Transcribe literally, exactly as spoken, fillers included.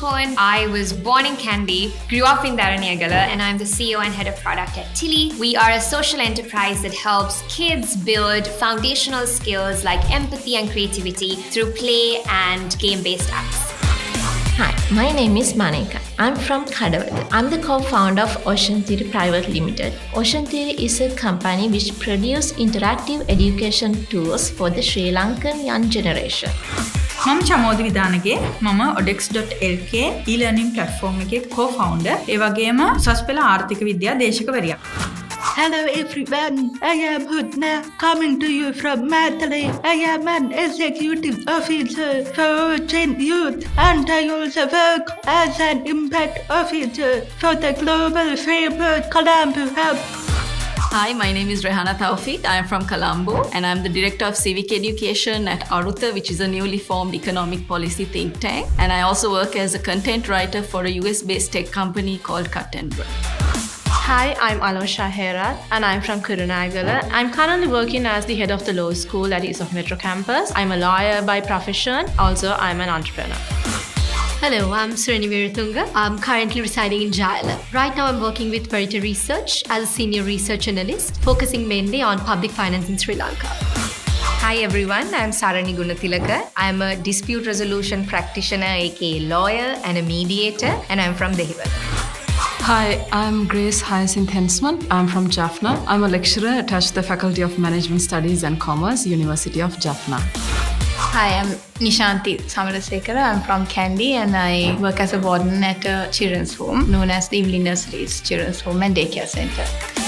Horn. I was born in Kandy, grew up in Dharaniyagala, and I'm the C E O and head of product at Tilli. We are a social enterprise that helps kids build foundational skills like empathy and creativity through play and game-based apps. Hi, my name is Maneka. I'm from Kadavad. I'm the co-founder of Ocean Theory Private Limited. Ocean Theory is a company which produces interactive education tools for the Sri Lankan young generation. I'm Chamodi Vidanage, Mama Odex dot L K e-learning platform co-founder. Evagema Saspela Arthika Vidya Deshika Variya. Hello everyone, I am Hutna, coming to you from Mathale. I am an executive officer for Ocean Youth, and I also work as an impact officer for the Global Framework Colombo Hub. Hi, my name is Rehana Thowfeek. I am from Colombo and I am the Director of Civic Education at Arutha, which is a newly formed economic policy think tank. And I also work as a content writer for a U S-based tech company called Cut and Break. Hi, I'm Alosha Herath and I'm from Kurunagala. I'm currently working as the head of the law school at E-Soft Metro Campus. I'm a lawyer by profession. Also, I'm an entrepreneur. Hello, I'm Sureni Weerathunga. I'm currently residing in Jaila. Right now, I'm working with Verite Research as a senior research analyst, focusing mainly on public finance in Sri Lanka. Hi everyone, I'm Saranee Gunathilaka. I'm a dispute resolution practitioner, aka lawyer and a mediator, and I'm from Dehiwal. Hi, I'm Grace Hyacinth Hensman. I'm from Jaffna. I'm a lecturer attached to the Faculty of Management Studies and Commerce, University of Jaffna. Hi, I'm Nishanthi Samarasekera. I'm from Kandy and I work as a warden at a children's home known as the Evelyn Nurseries Children's Home and Daycare Centre.